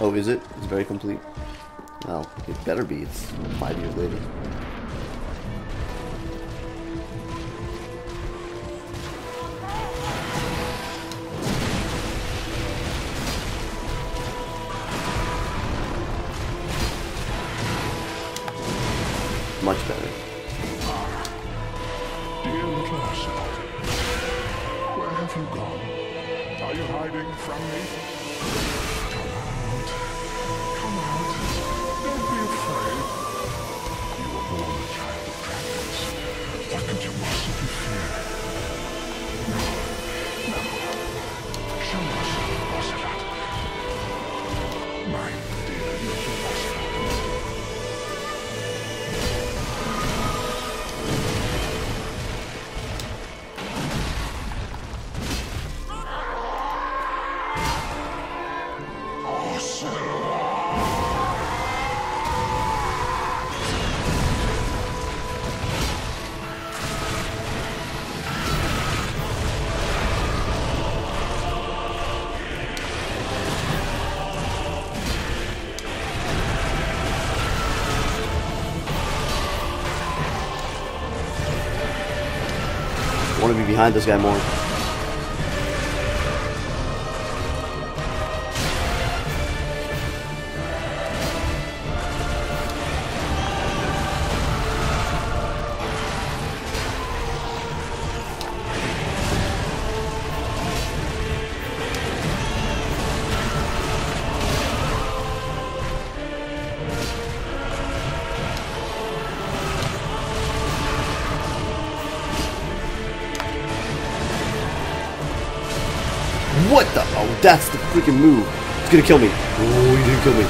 Oh, is it? It's very complete. Well, it better be. It's 5 years later. Much better. Dear little Oceiros, where have you gone? Are you hiding from me? Come out, don't be afraid. You were born a child of dragons. What could you possibly fear? No, no. Show yourself, Ocelot. My dear little Ocelot. I want to be behind this guy more. What the? Oh, that's the freaking move. It's gonna kill me. Oh, he didn't kill me.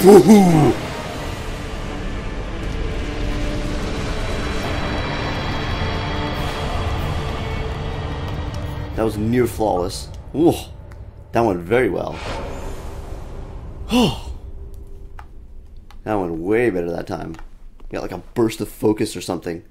Woohoo! That was near flawless. Ooh, that went very well. Oh, that went way better that time. Got like a burst of focus or something.